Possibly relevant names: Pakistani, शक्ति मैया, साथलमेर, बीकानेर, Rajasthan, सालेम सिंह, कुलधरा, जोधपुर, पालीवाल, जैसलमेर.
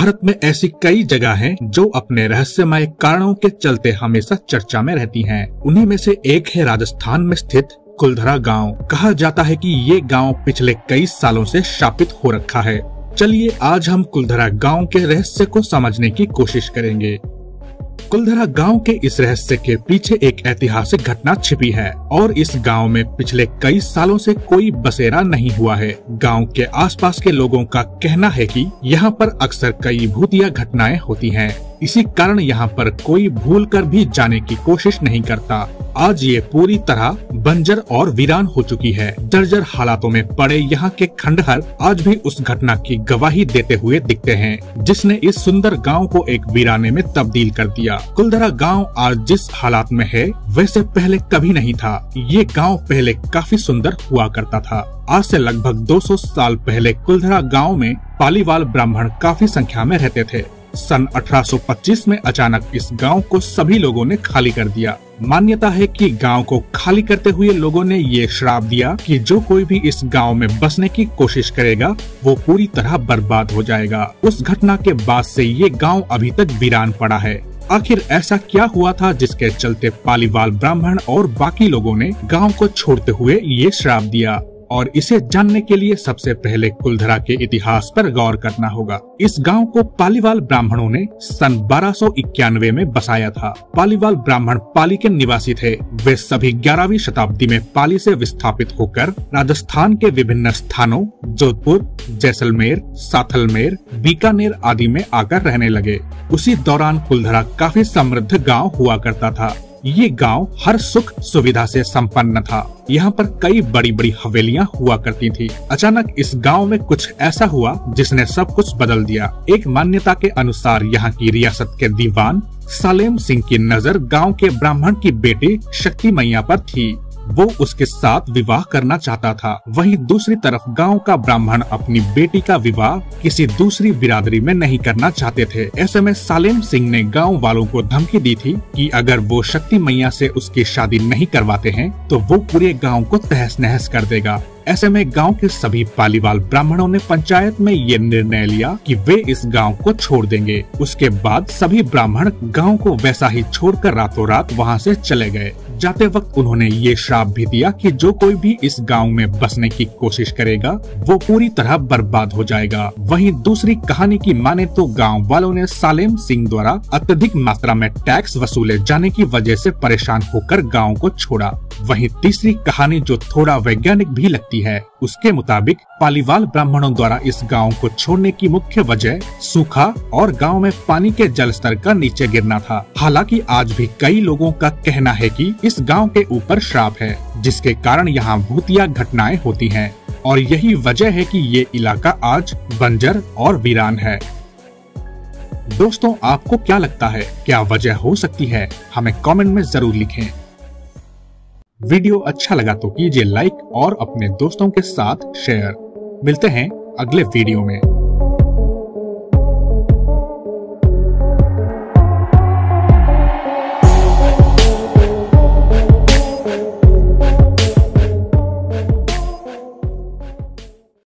भारत में ऐसी कई जगह हैं जो अपने रहस्यमय कारणों के चलते हमेशा चर्चा में रहती हैं। उन्हीं में से एक है राजस्थान में स्थित कुलधरा गांव। कहा जाता है कि ये गांव पिछले कई सालों से शापित हो रखा है। चलिए आज हम कुलधरा गांव के रहस्य को समझने की कोशिश करेंगे। कुलधरा गांव के इस रहस्य के पीछे एक ऐतिहासिक घटना छिपी है और इस गांव में पिछले कई सालों से कोई बसेरा नहीं हुआ है। गांव के आसपास के लोगों का कहना है कि यहां पर अक्सर कई भूतिया घटनाएं होती हैं। इसी कारण यहां पर कोई भूल कर भी जाने की कोशिश नहीं करता। आज ये पूरी तरह बंजर और वीरान हो चुकी है। जर्जर हालातों में पड़े यहाँ के खंडहर आज भी उस घटना की गवाही देते हुए दिखते हैं, जिसने इस सुंदर गांव को एक वीराने में तब्दील कर दिया। कुलधरा गांव आज जिस हालात में है वैसे पहले कभी नहीं था। ये गांव पहले काफी सुंदर हुआ करता था। आज से लगभग 200 साल पहले कुलधरा गाँव में पालीवाल ब्राह्मण काफी संख्या में रहते थे। सन 1825 में अचानक इस गांव को सभी लोगों ने खाली कर दिया। मान्यता है कि गांव को खाली करते हुए लोगों ने ये श्राप दिया कि जो कोई भी इस गांव में बसने की कोशिश करेगा वो पूरी तरह बर्बाद हो जाएगा। उस घटना के बाद से ये गांव अभी तक वीरान पड़ा है। आखिर ऐसा क्या हुआ था जिसके चलते पालीवाल ब्राह्मण और बाकी लोगों ने गाँव को छोड़ते हुए ये श्राप दिया? और इसे जानने के लिए सबसे पहले कुलधरा के इतिहास पर गौर करना होगा। इस गांव को पालीवाल ब्राह्मणों ने सन 1291 में बसाया था। पालीवाल ब्राह्मण पाली के निवासी थे। वे सभी 11वीं शताब्दी में पाली से विस्थापित होकर राजस्थान के विभिन्न स्थानों जोधपुर, जैसलमेर, साथलमेर, बीकानेर आदि में आकर रहने लगे। उसी दौरान कुलधरा काफी समृद्ध गाँव हुआ करता था। ये गांव हर सुख सुविधा से संपन्न था। यहाँ पर कई बड़ी बड़ी हवेलियाँ हुआ करती थी। अचानक इस गांव में कुछ ऐसा हुआ जिसने सब कुछ बदल दिया। एक मान्यता के अनुसार यहाँ की रियासत के दीवान सालेम सिंह की नज़र गांव के ब्राह्मण की बेटी शक्ति मैया पर थी। वो उसके साथ विवाह करना चाहता था। वहीं दूसरी तरफ गांव का ब्राह्मण अपनी बेटी का विवाह किसी दूसरी बिरादरी में नहीं करना चाहते थे। ऐसे में सालेम सिंह ने गांव वालों को धमकी दी थी कि अगर वो शक्ति मैया से उसकी शादी नहीं करवाते हैं तो वो पूरे गांव को तहस नहस कर देगा। ऐसे में गांव के सभी पालीवाल ब्राह्मणों ने पंचायत में ये निर्णय लिया कि वे इस गांव को छोड़ देंगे। उसके बाद सभी ब्राह्मण गांव को वैसा ही छोड़कर रातों रात वहां से चले गए। जाते वक्त उन्होंने ये श्राप भी दिया कि जो कोई भी इस गांव में बसने की कोशिश करेगा वो पूरी तरह बर्बाद हो जाएगा। वहीं दूसरी कहानी की माने तो गांव वालों ने सालेम सिंह द्वारा अत्यधिक मात्रा में टैक्स वसूले जाने की वजह से परेशान होकर गांव को छोड़ा। वहीं तीसरी कहानी जो थोड़ा वैज्ञानिक भी लगती है, उसके मुताबिक पालीवाल ब्राह्मणों द्वारा इस गांव को छोड़ने की मुख्य वजह सूखा और गांव में पानी के जल स्तर का नीचे गिरना था। हालांकि आज भी कई लोगों का कहना है कि इस गांव के ऊपर श्राप है, जिसके कारण यहाँ भूतिया घटनाएं होती हैं और यही वजह है कि ये इलाका आज बंजर और वीरान है। दोस्तों, आपको क्या लगता है, क्या वजह हो सकती है? हमें कमेंट में जरूर लिखें। वीडियो अच्छा लगा तो कीजिए लाइक और अपने दोस्तों के साथ शेयर। मिलते हैं अगले वीडियो में।